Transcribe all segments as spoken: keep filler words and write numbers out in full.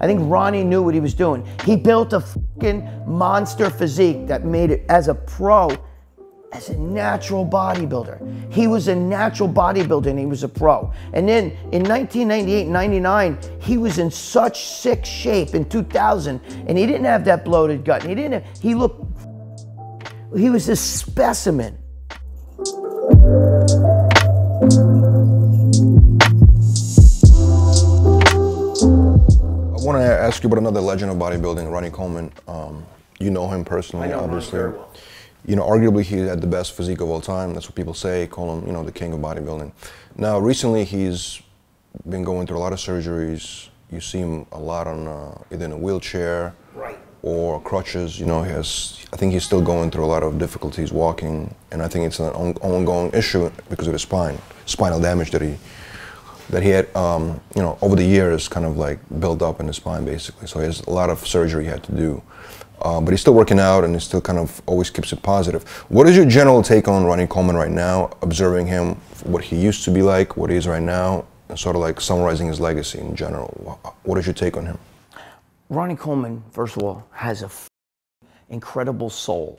I think Ronnie knew what he was doing. He built a fucking monster physique that made it as a pro, as a natural bodybuilder. He was a natural bodybuilder and he was a pro. And then in nineteen ninety-eight, ninety-nine, he was in such sick shape in two thousand and he didn't have that bloated gut. He didn't, have, he looked, he was a specimen. I want to ask you about another legend of bodybuilding, Ronnie Coleman. Um, you know him personally, I know obviously. Ronnie very well. You know, arguably he had the best physique of all time. That's what people say. Call him, you know, the king of bodybuilding. Now, recently he's been going through a lot of surgeries. You see him a lot on uh, either in a wheelchair, right, or crutches. You know, he has. I think he's still going through a lot of difficulties walking, and I think it's an on ongoing issue because of his spine, spinal damage that he. that he had, um, you know, over the years kind of like built up in his spine basically. So he has a lot of surgery he had to do. Uh, but he's still working out and he still kind of always keeps it positive. What is your general take on Ronnie Coleman right now, observing him, what he used to be like, what he is right now, and sort of like summarizing his legacy in general? What is your take on him? Ronnie Coleman, first of all, has a incredible soul.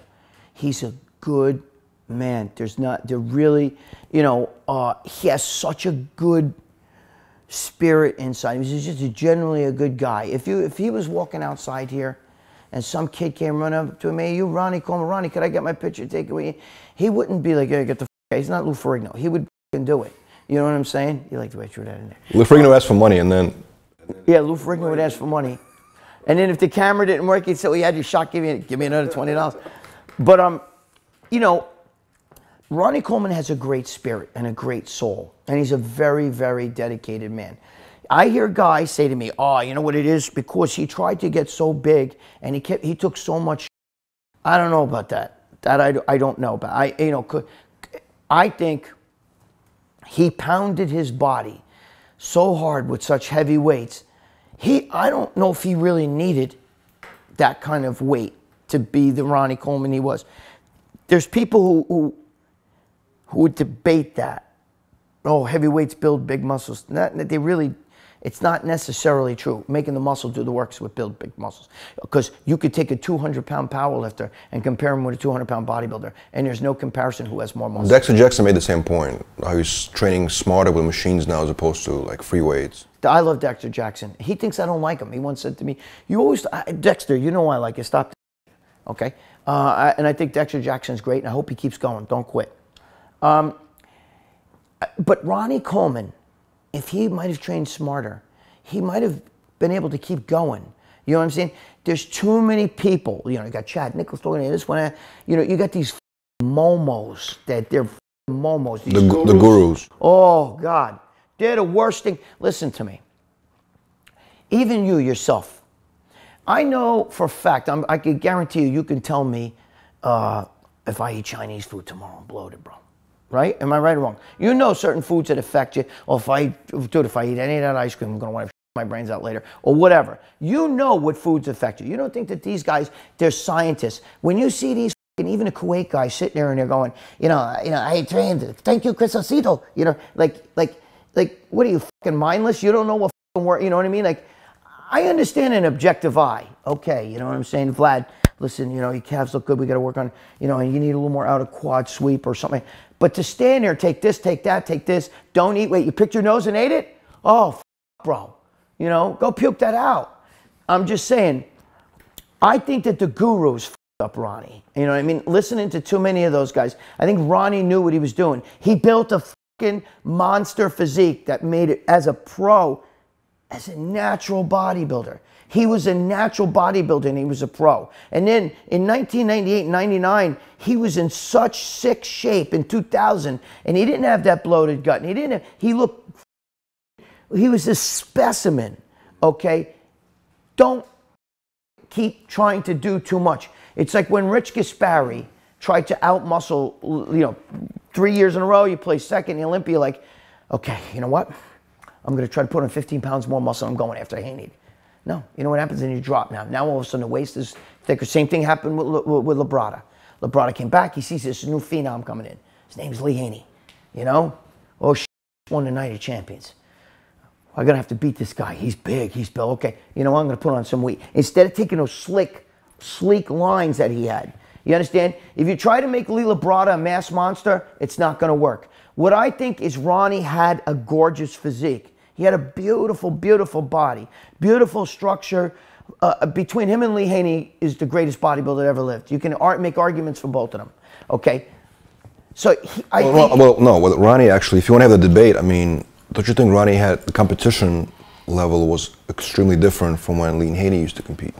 He's a good man. There's not, there really, you know, uh, he has such a good spirit inside. He's just a generally a good guy. If you if he was walking outside here and some kid came running up to him, hey, you Ronnie Coleman, Ronnie, could I get my picture taken with you? He wouldn't be like, yeah, get the f out. He's not Lou Ferrigno. He would do it. You know what I'm saying? You like the way I threw that in there. Lou Ferrigno asked for money and then... Yeah, Lou Ferrigno would ask for money. And then if the camera didn't work, he'd say, well, you had your shot, give me, give me another twenty dollars. But, um, you know, Ronnie Coleman has a great spirit and a great soul, and he's a very, very dedicated man. I hear guys say to me, oh, you know what it is? Because he tried to get so big and he kept, he took so much. I don't know about that. That I, I don't know about. I, you know, could, I think he pounded his body so hard with such heavy weights. He, I don't know if he really needed that kind of weight to be the Ronnie Coleman he was. There's people who, who who would debate that. Oh, heavyweights build big muscles. Not, they really, it's not necessarily true. Making the muscle do the works would build big muscles. Because you could take a two hundred pound powerlifter and compare him with a two hundred pound bodybuilder, and there's no comparison who has more muscle. Dexter Jackson made the same point. How he's training smarter with machines now as opposed to like free weights. I love Dexter Jackson. He thinks I don't like him. He once said to me, you always, Dexter, you know I like you, stop. Okay, uh, I, and I think Dexter Jackson's great, and I hope he keeps going, don't quit. Um, but Ronnie Coleman, if he might have trained smarter, he might have been able to keep going. You know what I'm saying? There's too many people. You know, you got Chad Nichols talking to this one. You know, you got these momos that they're momos. These the, gurus. the gurus. Oh, God. They're the worst thing. Listen to me. Even you yourself. I know for a fact, I'm, I can guarantee you, you can tell me uh, if I eat Chinese food tomorrow, I'm bloated, bro. Right? Am I right or wrong? You know certain foods that affect you. Or if I, dude, if I eat any of that ice cream, I'm going to want to my brains out later. Or whatever. You know what foods affect you. You don't think that these guys, they're scientists. When you see these, even a Kuwait guy sitting there and they're going, you know, you know, I trained. Thank you, Chris Osito. You know, like, like, like, what are you, fucking mindless? You don't know what fucking word, you know what I mean? Like, I understand an objective eye. Okay, you know what I'm saying? Vlad, listen, you know, your calves look good. We got to work on, you know, and you need a little more out of quad sweep or something. But to stand there, take this, take that, take this, don't eat, wait, you picked your nose and ate it? Oh, f bro. You know, go puke that out. I'm just saying, I think that the gurus f up Ronnie. You know what I mean? Listening to too many of those guys, I think Ronnie knew what he was doing. He built a fucking monster physique that made it, as a pro, as a natural bodybuilder. He was a natural bodybuilder and he was a pro. And then in nineteen ninety-eight, ninety-nine, he was in such sick shape in two thousand and he didn't have that bloated gut. And he didn't, have, he looked, he was a specimen, okay? Don't keep trying to do too much. It's like when Rich Gasparri tried to outmuscle, you know, three years in a row, you play second in the Olympia, like, okay, you know what? I'm gonna try to put on fifteen pounds more muscle, I'm going after Haney. No, you know what happens? Then you drop now. Now all of a sudden the waist is thicker. Same thing happened with, with, with Labrada. Labrada came back. He sees this new phenom coming in. His name's Lee Haney. You know? Oh, sh**, won the night of champions. I'm going to have to beat this guy. He's big. He's built. Okay, you know, I'm going to put on some weight. Instead of taking those slick, sleek lines that he had. You understand? If you try to make Lee Labrada a mass monster, it's not going to work. What I think is Ronnie had a gorgeous physique. He had a beautiful, beautiful body, beautiful structure. Uh, between him and Lee Haney is the greatest bodybuilder that ever lived. You can ar make arguments for both of them. Okay? So, he, I well, think... Well, no, well, Ronnie actually, if you want to have the debate, I mean, don't you think Ronnie had the competition level was extremely different from when Lee Haney used to compete?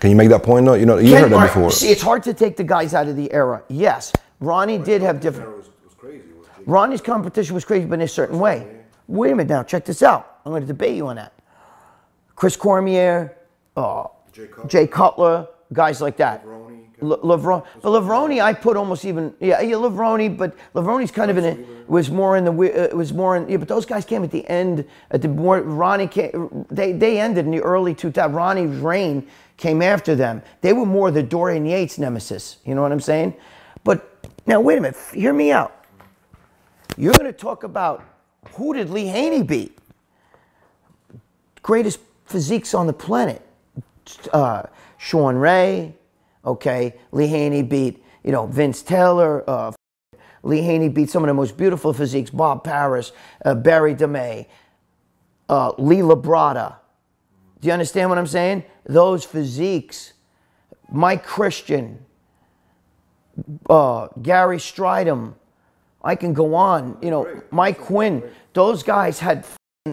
Can you make that point? No, you know, you Ken, heard that before. See, it's hard to take the guys out of the era. Yes, Ronnie did have different... Was, was crazy, was Ronnie's competition was crazy, but in a certain way. Cormier. Wait a minute now, check this out. I'm going to debate you on that. Chris Cormier, uh, Jay, Cutler. Jay Cutler, guys like that. Levrone. Le Levrone. But Levrone, I put almost even, yeah, yeah Levrone, but Lavrone's kind Flex of in it, was more in the, uh, was more in, yeah, but those guys came at the end, at the more, Ronnie came, they, they ended in the early two thousands, Ronnie's reign came after them. They were more the Dorian Yates nemesis, you know what I'm saying? But now wait a minute, hear me out. You're gonna talk about who did Lee Haney beat? Greatest physiques on the planet. Uh, Shawn Ray, okay, Lee Haney beat, you know, Vince Taylor, uh, Lee Haney beat some of the most beautiful physiques, Bob Paris, uh, Barry DeMey, uh, Lee Labrada. Do you understand what I'm saying? Those physiques, Mike Christian, uh, Gary Strideham, I can go on, you know, Mike Quinn, those guys had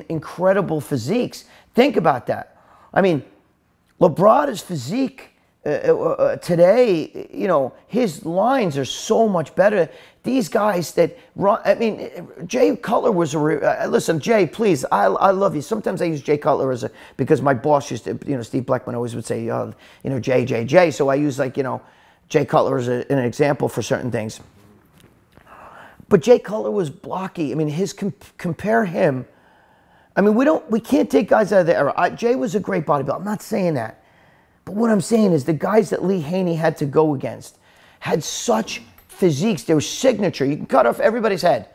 incredible physiques. Think about that. I mean, Labrada's physique uh, uh, today, you know, his lines are so much better. These guys that, I mean, Jay Cutler was a, re uh, listen, Jay, please, I, I love you. Sometimes I use Jay Cutler as a, because my boss used to, you know, Steve Blackman always would say, uh, you know, Jay, Jay, Jay. So I use like, you know, Jay Cutler as a, an example for certain things. But Jay Cutler was blocky. I mean, his, comp compare him. I mean, we don't, we can't take guys out of the era. I, Jay was a great bodybuilder. I'm not saying that. But what I'm saying is the guys that Lee Haney had to go against had such physiques. They were signature. You can cut off everybody's head.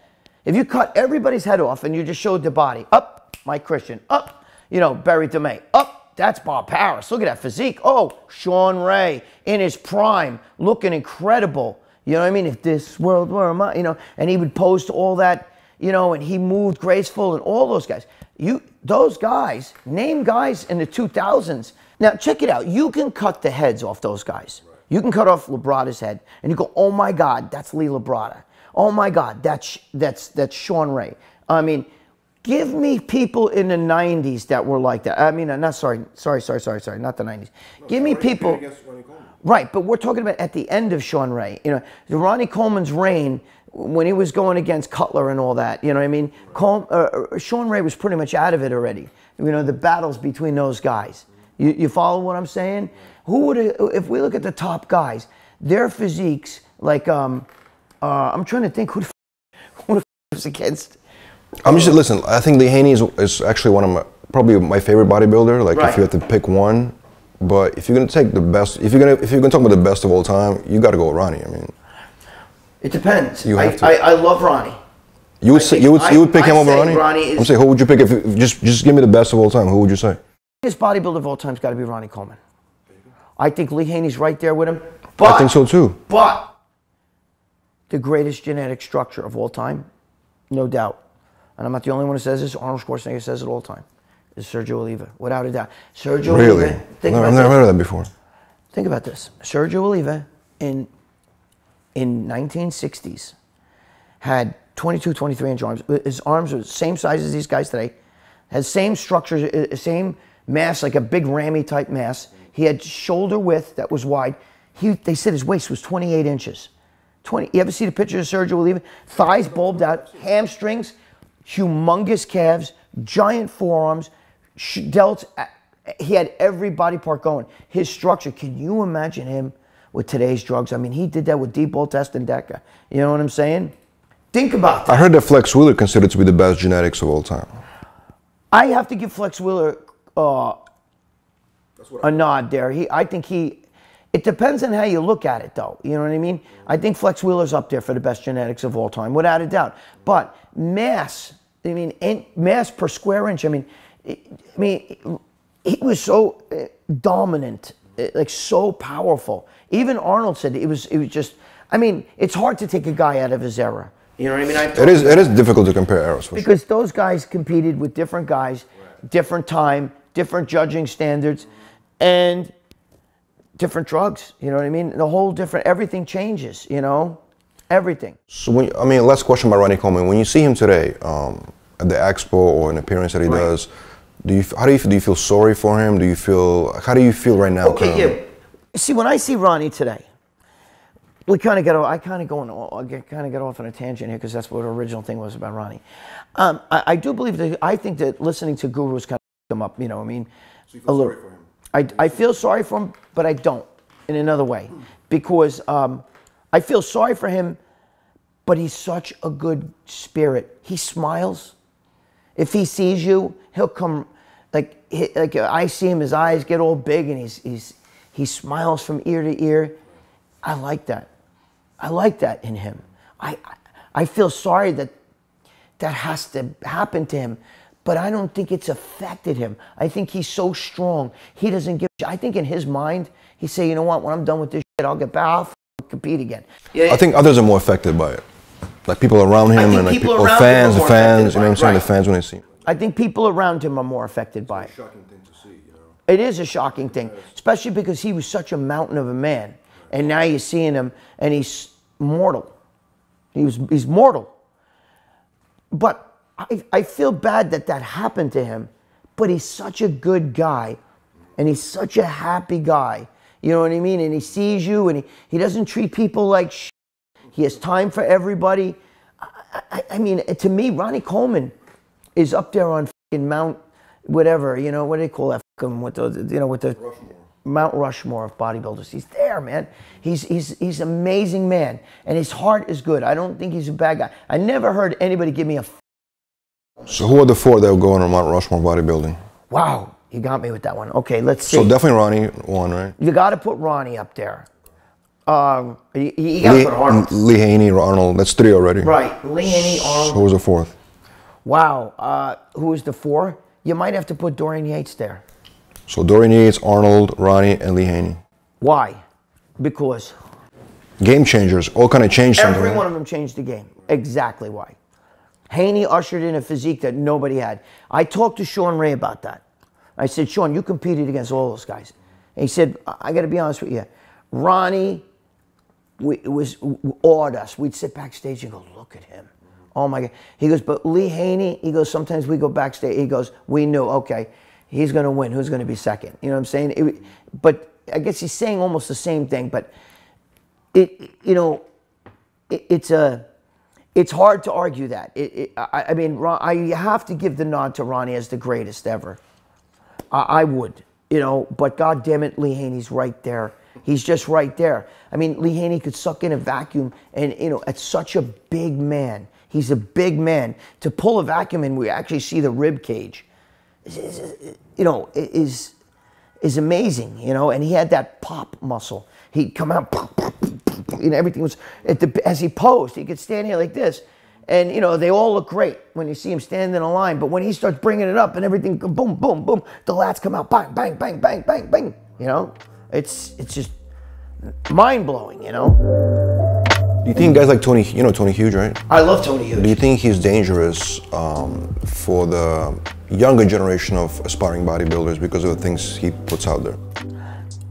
If you cut everybody's head off and you just showed the body, up, Mike Christian, up, you know, Barry DeMay, up, that's Bob Paris. Look at that physique. Oh, Shawn Ray in his prime, looking incredible. You know what I mean? If this world were mine, you know, and he would pose to all that, you know, and he moved graceful and all those guys. You, those guys, name guys in the two thousands. Now, check it out. You can cut the heads off those guys. Right. You can cut off Labrada's head, and you go, oh, my God, that's Lee Labrada. Oh, my God, that's, that's, that's Shawn Ray. I mean, give me people in the nineties that were like that. I mean, not sorry, sorry, sorry, sorry, sorry, not the nineties. No, give me people. Right, but we're talking about at the end of Shawn Ray. You know, Ronnie Coleman's reign, when he was going against Cutler and all that, you know what I mean? Col uh, Shawn Ray was pretty much out of it already. You know, the battles between those guys. You, you follow what I'm saying? Who would, if we look at the top guys, their physiques, like, um, uh, I'm trying to think who the f who the f was against. I'm just, listen, I think Lee Haney is, is actually one of my, probably my favorite bodybuilder. Like, right. If you had to pick one. But if you're gonna take the best, if you're gonna if you're gonna talk about the best of all time, you gotta go with Ronnie. I mean, it depends. You have I, to. I, I love Ronnie. You would I say you would I, you would pick I him over Ronnie. Ronnie is, I'm saying, who would you pick if you, just just give me the best of all time? Who would you say? Biggest bodybuilder of all time's got to be Ronnie Coleman. I think Lee Haney's right there with him. But, I think so too. But the greatest genetic structure of all time, no doubt. And I'm not the only one who says this. Arnold Schwarzenegger says it all the time. Is Sergio Oliva, without a doubt. Sergio really? Oliva. Think no, about I've never this. heard of that before. Think about this. Sergio Oliva in in nineteen sixties had twenty-two, twenty-three inch arms. His arms were the same size as these guys today. Had same structure, same mass, like a big rammy type mass. He had shoulder width that was wide. He, they said his waist was twenty-eight inches. twenty. You ever see the picture of Sergio Oliva? Thighs bulbed out, hamstrings, humongous calves, giant forearms, delts. He had every body part going. His structure, can you imagine him with today's drugs? I mean, he did that with deep ball test and D E C A. You know what I'm saying? Think about that. I heard that Flex Wheeler considered to be the best genetics of all time. I have to give Flex Wheeler uh, That's what a nod there. He, I think he, it depends on how you look at it though. You know what I mean? I think Flex Wheeler's up there for the best genetics of all time, without a doubt. But mass, I mean, in mass per square inch. I mean, I mean, he was so dominant, like so powerful. Even Arnold said it was. It was just. I mean, it's hard to take a guy out of his era. You know what I mean? I it is. It is difficult to compare eras for because sure. Those guys competed with different guys, right. Different time, different judging standards, and different drugs. You know what I mean? The whole different. Everything changes. You know. Everything. So, when, I mean, last question by Ronnie Coleman. When you see him today um, at the expo or an appearance that he right. does, do you how do you do you feel sorry for him? Do you feel how do you feel right now? Okay, yeah. See, when I see Ronnie today, we kind of get I kind of go on, I kind of get off on a tangent here because that's what the original thing was about Ronnie. Um, I, I do believe that I think that listening to gurus kind of him up. You know, I mean, so you feel a little. Sorry for him. I I feel sorry for him, but I don't in another way because. Um, I feel sorry for him, but he's such a good spirit. He smiles. If he sees you, he'll come. Like he, like I see him, his eyes get all big, and he's he's he smiles from ear to ear. I like that. I like that in him. I I feel sorry that that has to happen to him, but I don't think it's affected him. I think he's so strong. He doesn't give. I think in his mind, he say, you know what? When I'm done with this shit, I'll get back. I'll compete again. Yeah, I think others are more affected by it, like people around him and like people or fans, the fans. You know what I'm saying? Right. The fans when they see him. I think people around him are more affected by it. It's a shocking thing to see, you know. It is a shocking thing, especially because he was such a mountain of a man, and now you're seeing him, and he's mortal. He was he's mortal. But I I feel bad that that happened to him, but he's such a good guy, and he's such a happy guy. You know what I mean? And he sees you, and he, he doesn't treat people like shit. He has time for everybody. I, I, I mean, to me, Ronnie Coleman is up there on fucking Mount whatever, you know, what do they call that fucking, with the, you know, with the Rushmore. Mount Rushmore of bodybuilders. He's there, man. He's, he's, he's an amazing man, and his heart is good. I don't think he's a bad guy. I never heard anybody give me a fucking. So who are the four that are going on Mount Rushmore bodybuilding? Wow. You got me with that one. Okay, let's see. So definitely Ronnie won, right? You got to put Ronnie up there. Um, you, you got to put Arnold. Lee Haney, Arnold. That's three already. Right. Lee Haney, Arnold. So who's the fourth? Wow. Uh, who is the four? You might have to put Dorian Yates there. So Dorian Yates, Arnold, Ronnie, and Lee Haney. Why? Because. Game changers. All kind of changed something. Every one of them changed the game. Exactly why. Haney ushered in a physique that nobody had. I talked to Shawn Ray about that. I said, Shawn, you competed against all those guys. And he said, I got to be honest with you. Ronnie we, was awed us. We'd sit backstage and go, look at him. Oh, my God. He goes, but Lee Haney, he goes, sometimes we go backstage. He goes, we knew, okay, he's going to win. Who's going to be second? You know what I'm saying? It, but I guess he's saying almost the same thing. But, it, you know, it, it's a... It's hard to argue that. It, it, I, I mean, Ron, I have to give the nod to Ronnie as the greatest ever. I would, you know, but God damn it, Lee Haney's right there. He's just right there. I mean, Lee Haney could suck in a vacuum, and you know, it's such a big man. He's a big man. To pull a vacuum and we actually see the rib cage, is, is, you know, is is amazing, you know. And he had that pop muscle. He'd come out, and everything was at the as he posed. He could stand here like this. And, you know, they all look great when you see him standing in a line. But when he starts bringing it up and everything, boom, boom, boom, the lats come out, bang, bang, bang, bang, bang, bang. You know, it's it's just mind-blowing, you know. Do you think guys like Tony, you know Tony Huge, right? I love Tony Huge. Do you think he's dangerous um, for the younger generation of aspiring bodybuilders because of the things he puts out there?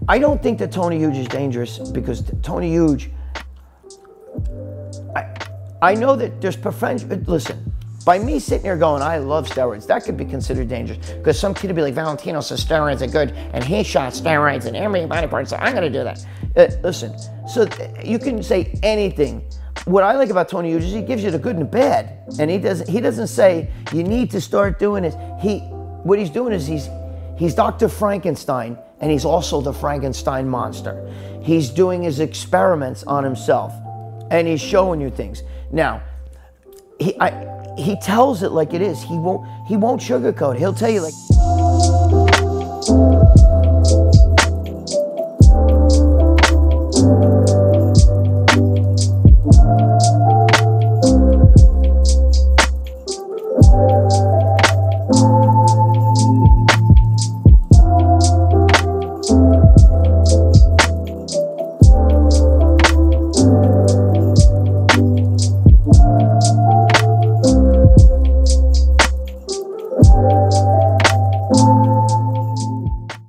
I don't think that Tony Huge is dangerous because Tony Huge... I, I know that there's preference. Listen, by me sitting here going, I love steroids, that could be considered dangerous because some kid would be like, Valentino says steroids are good, and he shot steroids and every body part, so I'm going to do that. Uh, listen, so you can say anything. What I like about Tony Huge is he gives you the good and the bad, and he doesn't. He doesn't say you need to start doing this. He, what he's doing is he's, he's Doctor Frankenstein, and he's also the Frankenstein monster. He's doing his experiments on himself, and he's showing you things. Now, he I, he tells it like it is. He won't he won't sugarcoat. He'll tell you like.